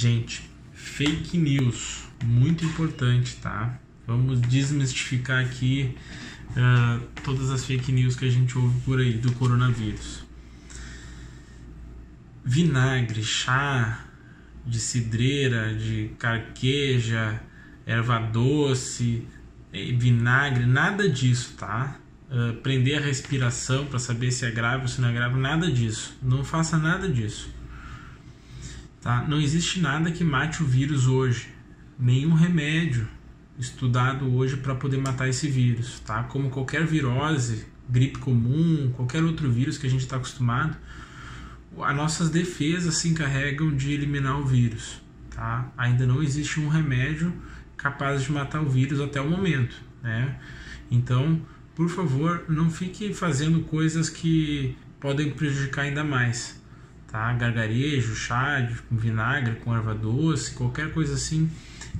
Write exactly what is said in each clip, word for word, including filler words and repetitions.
Gente, fake news, muito importante, tá? Vamos desmistificar aqui uh, todas as fake news que a gente ouve por aí do coronavírus. Vinagre, chá de cidreira, de carqueja, erva doce, vinagre, nada disso, tá? Uh, prender a respiração para saber se é grave ou se não é grave, nada disso. Não faça nada disso, tá? Não existe nada que mate o vírus hoje. Nenhum remédio estudado hoje para poder matar esse vírus, tá? Como qualquer virose, gripe comum, qualquer outro vírus que a gente está acostumado, as nossas defesas se encarregam de eliminar o vírus, tá? Ainda não existe um remédio capaz de matar o vírus até o momento, né? Então, por favor, não fique fazendo coisas que podem prejudicar ainda mais, tá? Gargarejo, chá com vinagre, com erva doce, qualquer coisa assim,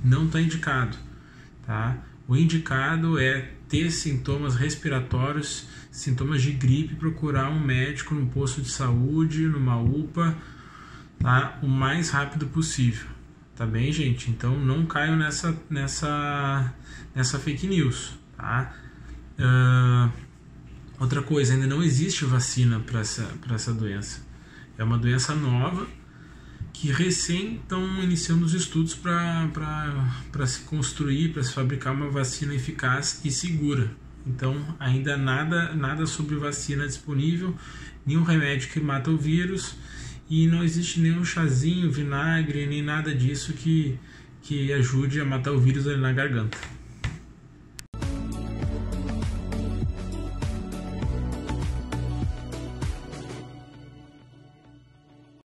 não está indicado, tá? O indicado é ter sintomas respiratórios, sintomas de gripe, procurar um médico num posto de saúde, numa U P A, tá? O mais rápido possível, tá bem, gente? Então não caiam nessa, nessa, nessa fake news, tá? Uh, outra coisa, ainda não existe vacina para essa, para essa doença. É uma doença nova que recém estão iniciando os estudos para se construir, para se fabricar uma vacina eficaz e segura. Então, ainda nada, nada sobre vacina disponível, nenhum remédio que mata o vírus e não existe nenhum chazinho, vinagre, nem nada disso que, que ajude a matar o vírus ali na garganta.